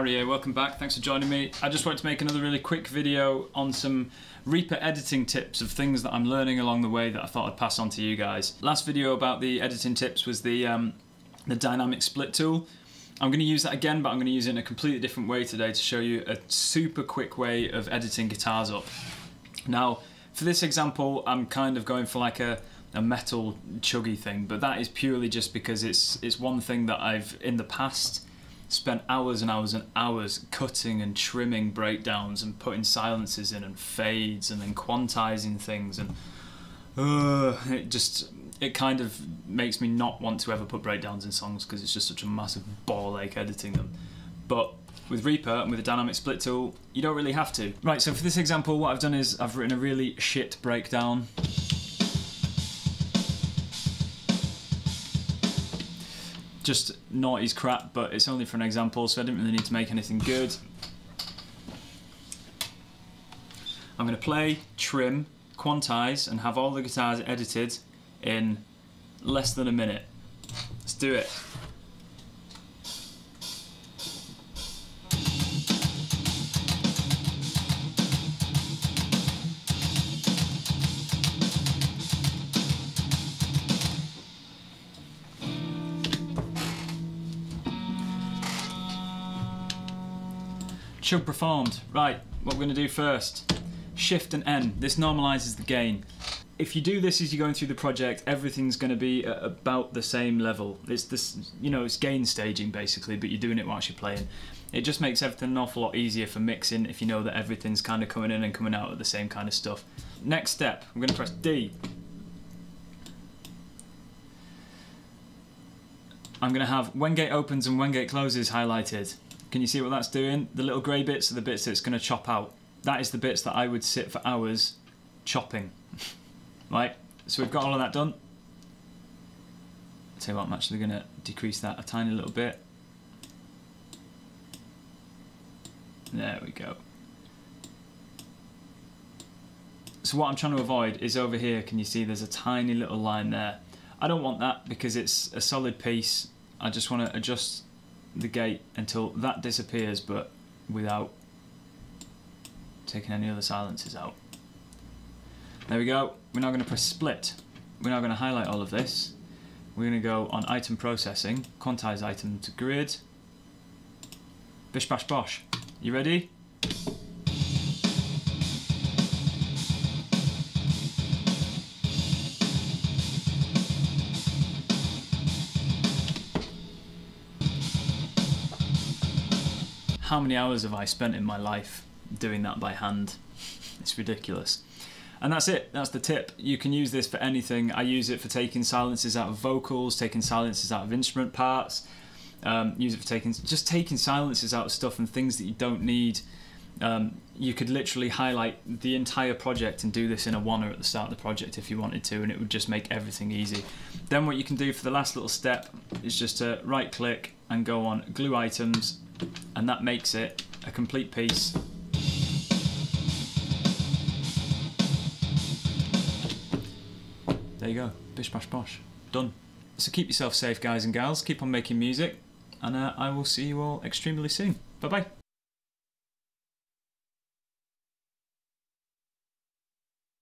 Harry here, welcome back, thanks for joining me. I just wanted to make another really quick video on some Reaper editing tips of things that I'm learning along the way that I thought I'd pass on to you guys. Last video about the editing tips was the Dynamic Split tool. I'm going to use that again, but I'm going to use it in a completely different way today to show you a super quick way of editing guitars up. Now, for this example, I'm kind of going for like a metal chuggy thing, but that is purely just because it's one thing that I've, in the past, spent hours and hours and hours cutting and trimming breakdowns and putting silences in and fades and then quantizing things, and it kind of makes me not want to ever put breakdowns in songs because it's just such a massive ball ache editing them. But with Reaper and with the Dynamic Split tool, you don't really have to. Right, so for this example, what I've done is I've written a really shit breakdown. Just naughty's crap, but it's only for an example, so I didn't really need to make anything good. I'm going to play, trim, quantize, and have all the guitars edited in less than a minute. Let's do it. Chug performed. Right, what we're going to do first, Shift and N. This normalizes the gain. If you do this as you're going through the project, everything's going to be at about the same level. It's this, you know, it's gain staging basically, but you're doing it whilst you're playing. It just makes everything an awful lot easier for mixing if you know that everything's kind of coming in and coming out at the same kind of stuff. Next step, I'm going to press D. I'm going to have when gate opens and when gate closes highlighted. Can you see what that's doing? The little grey bits are the bits that it's going to chop out. That is the bits that I would sit for hours chopping. Right, so we've got all of that done. I'll tell you what, I'm actually going to decrease that a tiny little bit. There we go. So what I'm trying to avoid is over here, can you see there's a tiny little line there? I don't want that because it's a solid piece. I just want to adjust the gate until that disappears, but without taking any other silences out. There we go. We're now going to press split. We're now going to highlight all of this. We're going to go on item processing, quantize item to grid. Bish bash bosh. You ready? How many hours have I spent in my life doing that by hand? It's ridiculous. And that's it, that's the tip. You can use this for anything. I use it for taking silences out of vocals, taking silences out of instrument parts, use it for just taking silences out of stuff and things that you don't need. You could literally highlight the entire project and do this in a oner at the start of the project if you wanted to, and it would just make everything easy. Then what you can do for the last little step is just to right click and go on glue items, and that makes it a complete piece. There you go, bish bash bosh, done. So keep yourself safe, guys and gals, keep on making music, and I will see you all extremely soon. Bye bye.